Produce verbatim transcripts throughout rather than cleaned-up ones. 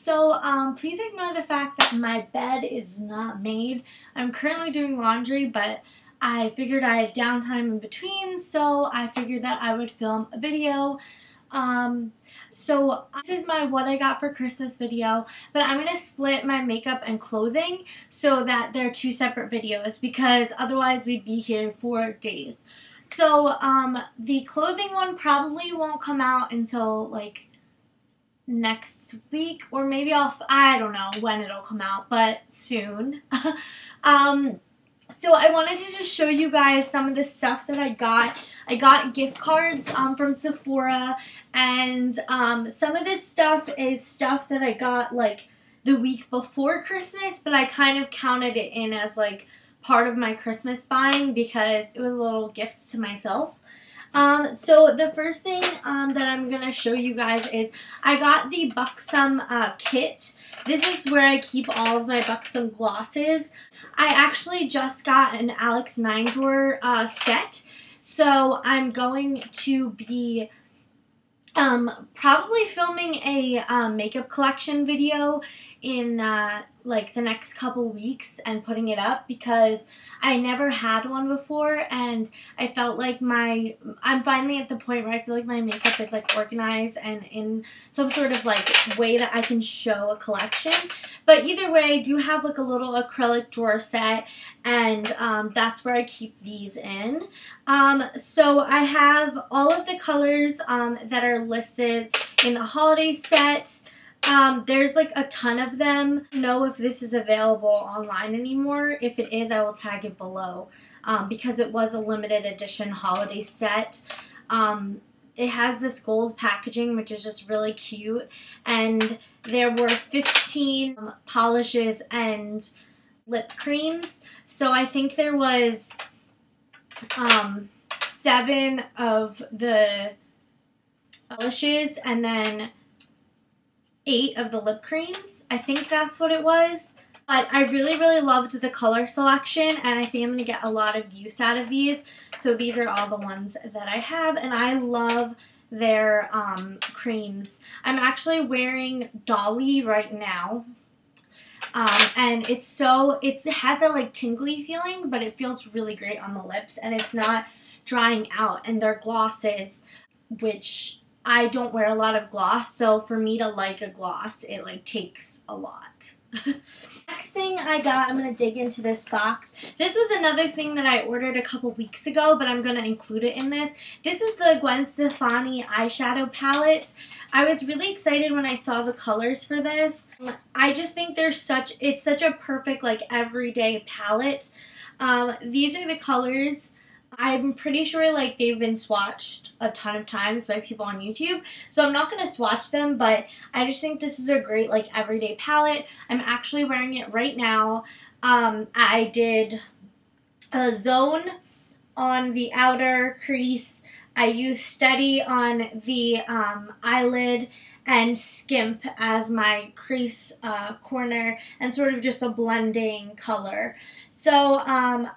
So um, please ignore the fact that my bed is not made. I'm currently doing laundry, but I figured I had downtime in between, so I figured that I would film a video. Um, so this is my what I got for Christmas video, but I'm going to split my makeup and clothing so that they're two separate videos, because otherwise we'd be here for days. So um, the clothing one probably won't come out until like next week, or maybe I'll, I don't know when it'll come out, but soon. um, So I wanted to just show you guys some of the stuff that I got. I got gift cards um, from Sephora, and um, some of this stuff is stuff that I got like the week before Christmas, but I kind of counted it in as like part of my Christmas buying because it was little gifts to myself. Um, so the first thing um, that I'm going to show you guys is I got the Buxom uh, kit. This is where I keep all of my Buxom glosses. I actually just got an Alex nine drawer uh, set, so I'm going to be um, probably filming a uh, makeup collection video in uh, like the next couple weeks and putting it up, because I never had one before, and I felt like my I'm finally at the point where I feel like my makeup is like organized and in some sort of like way that I can show a collection. But either way, I do have like a little acrylic drawer set, and um, that's where I keep these in. Um, so I have all of the colors um, that are listed in the holiday set. Um, there's like a ton of them. I don't know if this is available online anymore. If it is, I will tag it below, um, because it was a limited edition holiday set. Um, it has this gold packaging, which is just really cute, and there were fifteen um, polishes and lip creams, so I think there was um, seven of the polishes and then eight of the lip creams. I think that's what it was. But I really, really loved the color selection, and I think I'm going to get a lot of use out of these. So these are all the ones that I have, and I love their um, creams. I'm actually wearing Dolly right now, um, and it's so, it's, it has that like tingly feeling, but it feels really great on the lips, and it's not drying out. And their glosses, which I don't wear a lot of gloss, so for me to like a gloss, it like takes a lot. Next thing I got, I'm going to dig into this box. This was another thing that I ordered a couple weeks ago, but I'm going to include it in this. This is the Gwen Stefani eyeshadow palette. I was really excited when I saw the colors for this. I just think they're such, it's such a perfect like everyday palette. Um, these are the colors. I'm pretty sure like they've been swatched a ton of times by people on YouTube, so I'm not going to swatch them, but I just think this is a great like everyday palette. I'm actually wearing it right now. Um, I did a zone on the outer crease. I used steady on the um, eyelid and skimp as my crease uh, corner, and sort of just a blending color. So um,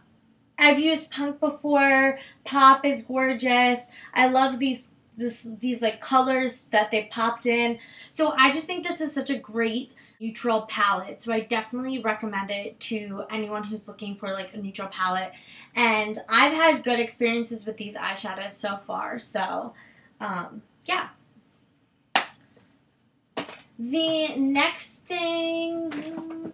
I've used Punk before. Pop is gorgeous. I love these this, these like colors that they popped in. So I just think this is such a great neutral palette. So I definitely recommend it to anyone who's looking for like a neutral palette. And I've had good experiences with these eyeshadows so far. So um, yeah. The next thing,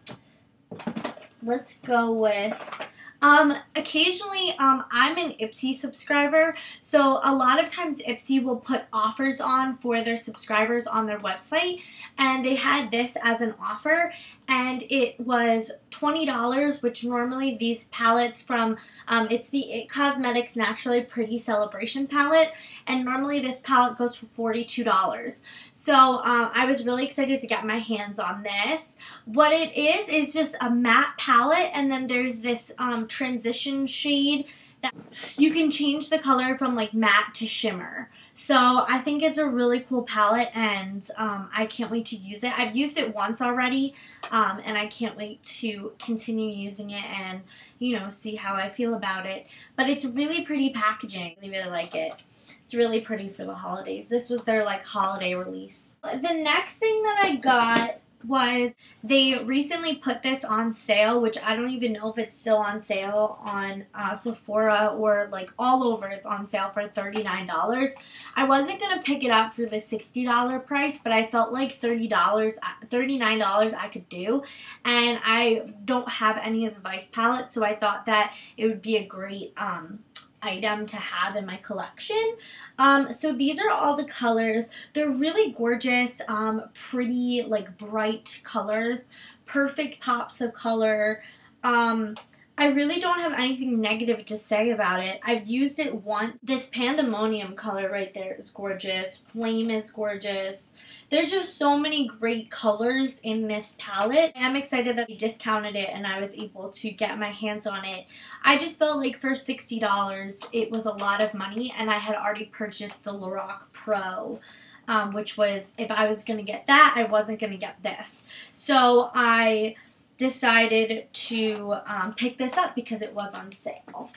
let's go with. Um, occasionally, um, I'm an Ipsy subscriber, so a lot of times Ipsy will put offers on for their subscribers on their website, and they had this as an offer, and it was twenty dollars, which normally these palettes from, um, it's the It Cosmetics Naturally Pretty Celebration palette, and normally this palette goes for forty-two dollars. So um, I was really excited to get my hands on this. What it is is just a matte palette, and then there's this um, transition shade that you can change the color from like matte to shimmer. So I think it's a really cool palette, and um, I can't wait to use it. I've used it once already, um, and I can't wait to continue using it and, you know, see how I feel about it. But it's really pretty packaging. I really, really like it. It's really pretty for the holidays. This was their, like, holiday release. The next thing that I got was they recently put this on sale, which I don't even know if it's still on sale on uh, Sephora or like all over. It's on sale for thirty-nine dollars. I wasn't going to pick it up for the sixty dollar price, but I felt like thirty dollars, thirty-nine dollars I could do. And I don't have any of the Vice palettes, so I thought that it would be a great um, item to have in my collection. Um, so these are all the colors. They're really gorgeous, um, pretty, like, bright colors, perfect pops of color. Um, I really don't have anything negative to say about it. I've used it once. This Pandemonium color right there is gorgeous. Flame is gorgeous. There's just so many great colors in this palette. I'm excited that they discounted it and I was able to get my hands on it. I just felt like for sixty dollars, it was a lot of money, and I had already purchased the Lorac Pro, um, which was, if I was going to get that, I wasn't going to get this. So I decided to um, pick this up because it was on sale.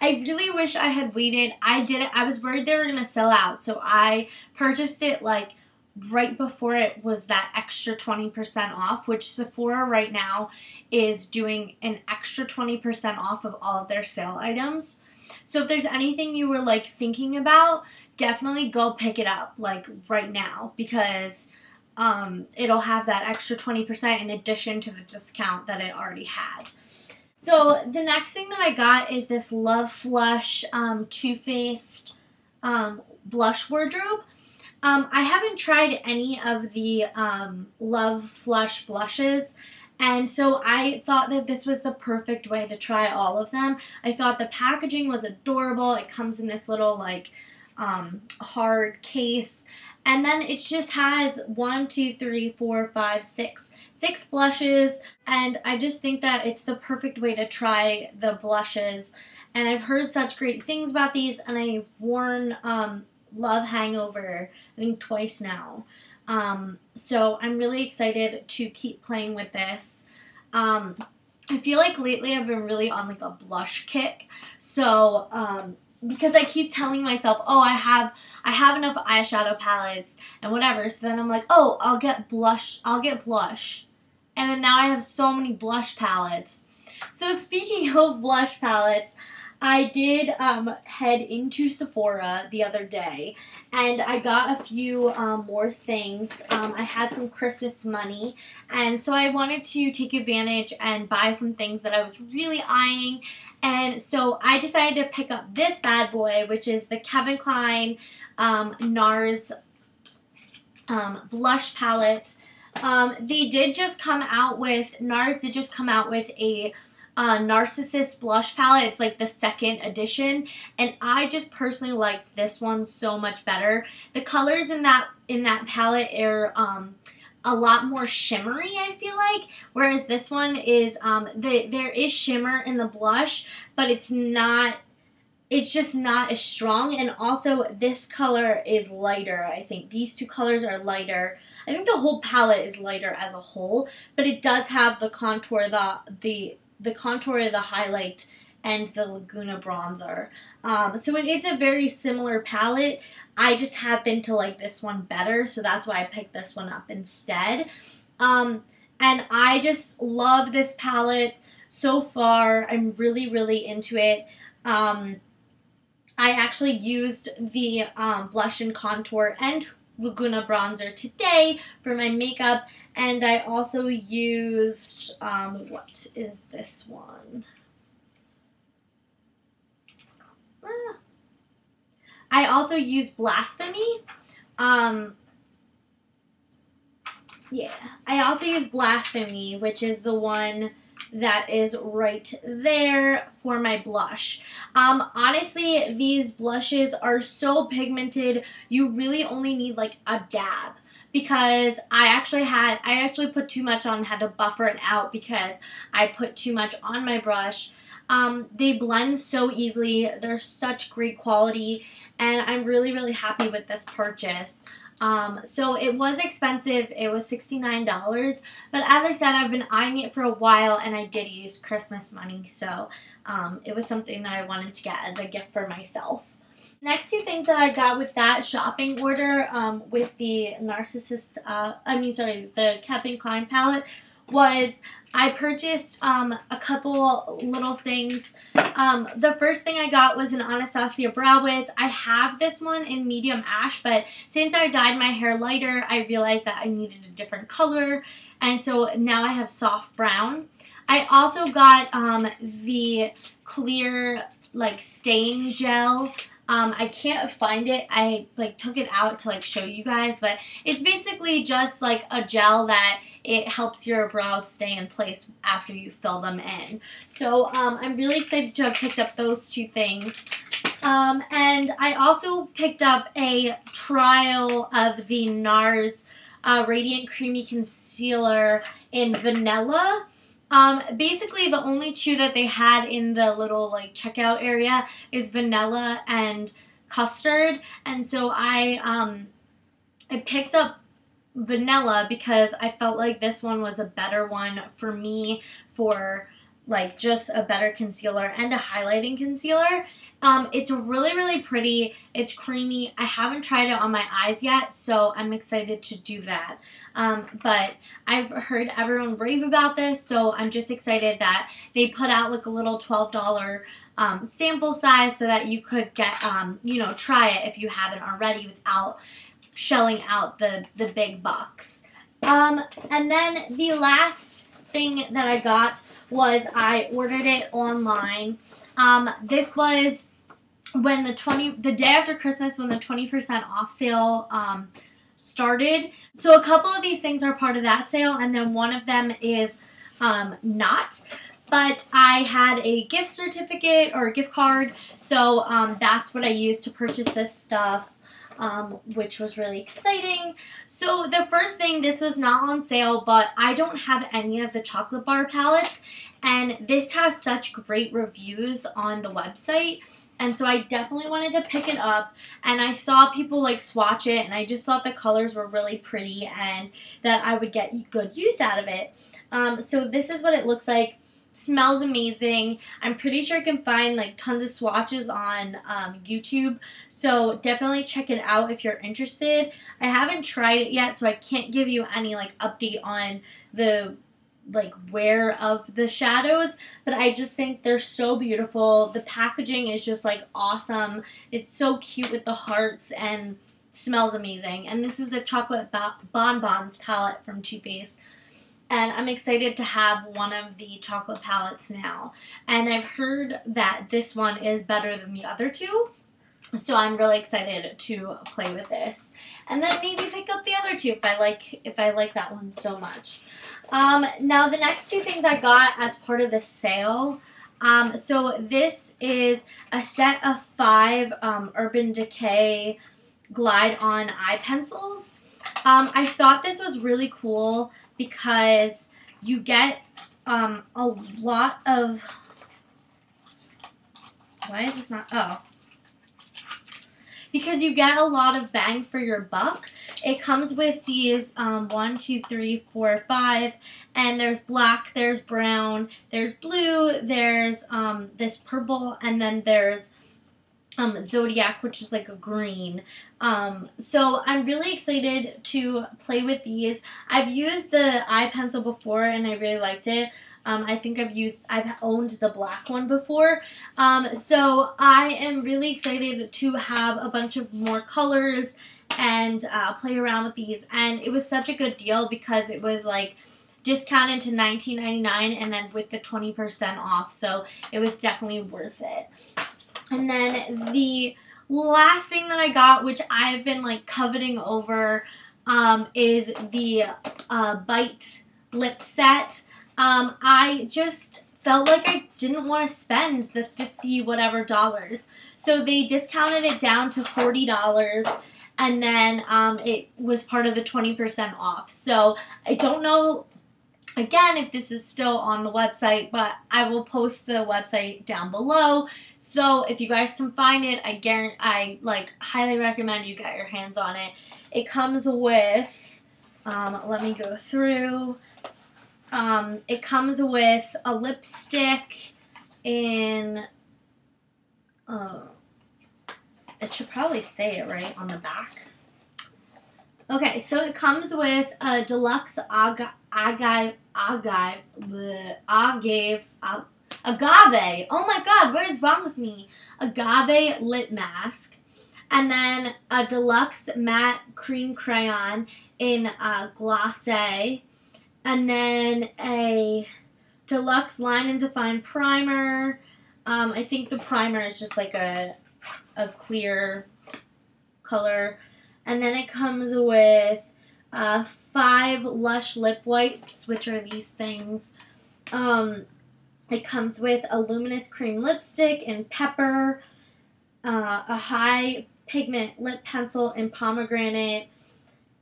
I really wish I had waited. I didn't. I was worried they were going to sell out, so I purchased it like right before it was that extra twenty percent off, which Sephora right now is doing an extra twenty percent off of all of their sale items. So if there's anything you were like thinking about, definitely go pick it up like right now, because um, it'll have that extra twenty percent in addition to the discount that it already had. So the next thing that I got is this Love Flush um, Too Faced um, Blush Wardrobe. Um, I haven't tried any of the um, Love Flush blushes, and so I thought that this was the perfect way to try all of them. I thought the packaging was adorable. It comes in this little, like, um, hard case, and then it just has one, two, three, four, five, six, six blushes, and I just think that it's the perfect way to try the blushes, and I've heard such great things about these, and I've worn, um, Love Hangover, I think twice now. Um, so I'm really excited to keep playing with this. Um, I feel like lately I've been really on like a blush kick. So um, because I keep telling myself, oh, I have I have enough eyeshadow palettes and whatever. So then I'm like, oh, I'll get blush. I'll get blush. And then now I have so many blush palettes. So speaking of blush palettes, I did um, head into Sephora the other day, and I got a few um, more things. Um, I had some Christmas money, and so I wanted to take advantage and buy some things that I was really eyeing, and so I decided to pick up this bad boy, which is the Kevin Klein um, NARS um, blush palette. Um, they did just come out with, NARS did just come out with a Uh, Narcissist blush palette. It's like the second edition, and I just personally liked this one so much better. The colors in that in that palette are um, a lot more shimmery, I feel like, whereas this one is um, the there is shimmer in the blush, but it's not it's just not as strong. And also this color is lighter. I think these two colors are lighter. I think the whole palette is lighter as a whole, but it does have the contour the the the contour, the highlight, and the Laguna bronzer. Um, so it, it's a very similar palette. I just happen to like this one better, so that's why I picked this one up instead. Um, and I just love this palette so far. I'm really, really into it. Um, I actually used the um, blush and contour and Laguna bronzer today for my makeup, and I also used um, what is this one? Ah. I also used Blasphemy. Um, yeah, I also used Blasphemy, which is the one that is right there for my blush. Um, honestly, these blushes are so pigmented, you really only need like a dab, because I actually had, I actually put too much on, had to buffer it out because I put too much on my brush. Um, they blend so easily, they're such great quality, and I'm really, really happy with this purchase. Um, so it was expensive, it was sixty-nine dollars, but as I said, I've been eyeing it for a while, and I did use Christmas money, so um, it was something that I wanted to get as a gift for myself. Next two things that I got with that shopping order um, with the Narcissist, uh, I mean, sorry, the Kevin Klein palette was I purchased um, a couple little things. Um, the first thing I got was an Anastasia Brow Wiz. I have this one in medium ash, but since I dyed my hair lighter, I realized that I needed a different color, and so now I have soft brown. I also got um, the clear, like, stain gel. Um, I can't find it. I, like, took it out to, like, show you guys, but it's basically just, like, a gel that it helps your brows stay in place after you fill them in. So, um, I'm really excited to have picked up those two things. Um, and I also picked up a trial of the NARS uh, Radiant Creamy Concealer in Vanilla. Um, basically the only two that they had in the little, like, checkout area is vanilla and custard, and so I, um, I picked up vanilla because I felt like this one was a better one for me for, like, just a better concealer and a highlighting concealer. Um, it's really, really pretty. It's creamy. I haven't tried it on my eyes yet, so I'm excited to do that. Um, but I've heard everyone rave about this, so I'm just excited that they put out, like, a little twelve dollar um, sample size so that you could get, um, you know, try it if you haven't already without shelling out the, the big bucks. Um, and then the last thing that I got was I ordered it online. Um, this was when the twenty the day after Christmas, when the twenty percent off sale um, started. So a couple of these things are part of that sale, and then one of them is um, not. But I had a gift certificate or a gift card, so um, that's what I used to purchase this stuff. Um, which was really exciting. So the first thing, this was not on sale, but I don't have any of the chocolate bar palettes, and this has such great reviews on the website, and so I definitely wanted to pick it up, and I saw people, like, swatch it, and I just thought the colors were really pretty and that I would get good use out of it. Um, so this is what it looks like. Smells amazing. I'm pretty sure you can find, like, tons of swatches on um, YouTube, so definitely check it out if you're interested. I haven't tried it yet, so I can't give you any, like, update on the, like, wear of the shadows, but I just think they're so beautiful. The packaging is just, like, awesome. It's so cute with the hearts and smells amazing. And this is the Chocolate Bonbons palette from Too Faced. And I'm excited to have one of the chocolate palettes now. And I've heard that this one is better than the other two, so I'm really excited to play with this. And then maybe pick up the other two if I like if I like that one so much. Um, now the next two things I got as part of the sale. Um, so this is a set of five um, Urban Decay Glide-on eye pencils. Um, I thought this was really cool, because you get um, a lot of, why is this not, oh, because you get a lot of bang for your buck. It comes with these um, one, two, three, four, five, and there's black, there's brown, there's blue, there's um, this purple, and then there's Um, Zodiac, which is like a green. Um, so I'm really excited to play with these. I've used the eye pencil before and I really liked it. Um, I think I've used, I've owned the black one before. Um, so I am really excited to have a bunch of more colors and uh, play around with these. And it was such a good deal because it was, like, discounted to nineteen ninety-nine and then with the twenty percent off. So it was definitely worth it. And then the last thing that I got, which I've been, like, coveting over, um, is the uh, Bite lip set. Um, I just felt like I didn't want to spend the fifty whatever dollars. So they discounted it down to forty dollars, and then um, it was part of the twenty percent off. So I don't know, again, if this is still on the website, but I will post the website down below. So if you guys can find it, I guarantee, I like highly recommend you get your hands on it. It comes with, um, let me go through. Um, it comes with a lipstick in, uh, It should probably say it right on the back. Okay, so it comes with a deluxe agave, agave, agave, agave, agave. Oh my God, what is wrong with me? Agave lip mask, and then a deluxe matte cream crayon in uh, glossy, and then a deluxe line and define primer. Um, I think the primer is just like a of clear color. And then it comes with uh, five Lush lip wipes, which are these things. Um, it comes with a luminous cream lipstick and pepper, uh, a high pigment lip pencil and pomegranate,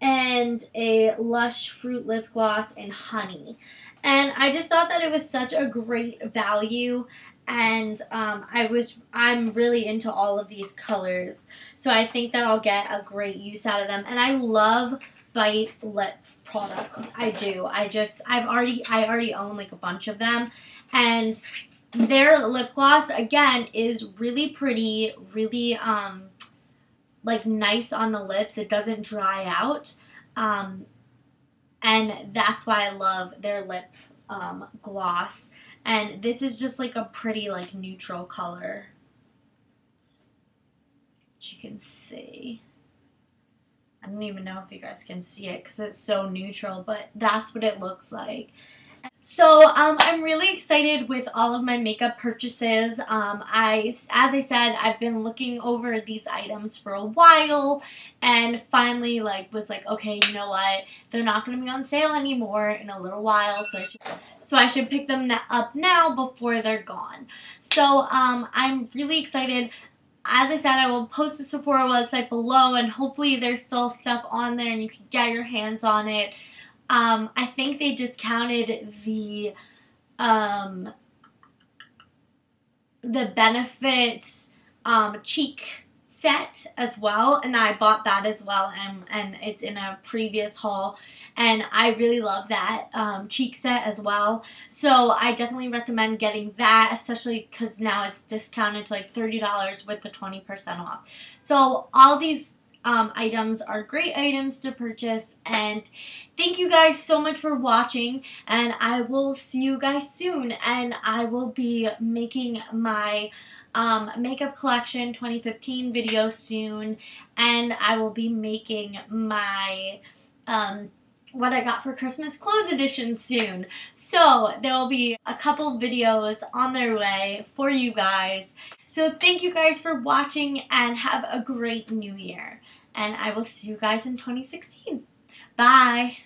and a Lush fruit lip gloss and honey. And I just thought that it was such a great value. And um, I was, I'm really into all of these colors, so I think that I'll get a great use out of them. And I love Bite lip products. I do. I just, I've already, I already own like a bunch of them, and their lip gloss again is really pretty, really um, like nice on the lips. It doesn't dry out, um, and that's why I love their lip um, gloss. And this is just like a pretty like neutral color, which you can see. I don't even know if you guys can see it because it's so neutral, but that's what it looks like. So um, I'm really excited with all of my makeup purchases. Um, I, as I said, I've been looking over these items for a while, and finally like was like, okay, you know what? They're not going to be on sale anymore in a little while, so I should, so I should pick them up now before they're gone. So um, I'm really excited. As I said, I will post the Sephora website below, and hopefully there's still stuff on there and you can get your hands on it. Um, I think they discounted the, um, the Benefit, um, cheek set as well, and I bought that as well, and, and it's in a previous haul, and I really love that, um, cheek set as well, so I definitely recommend getting that, especially because now it's discounted to like thirty dollars with the twenty percent off, so all these Um, items are great items to purchase. And thank you guys so much for watching, and I will see you guys soon, and I will be making my um, makeup collection twenty fifteen video soon, and I will be making my um, what I got for Christmas clothes edition soon, so there will be a couple videos on their way for you guys. So thank you guys for watching, and have a great new year. And I will see you guys in twenty sixteen. Bye!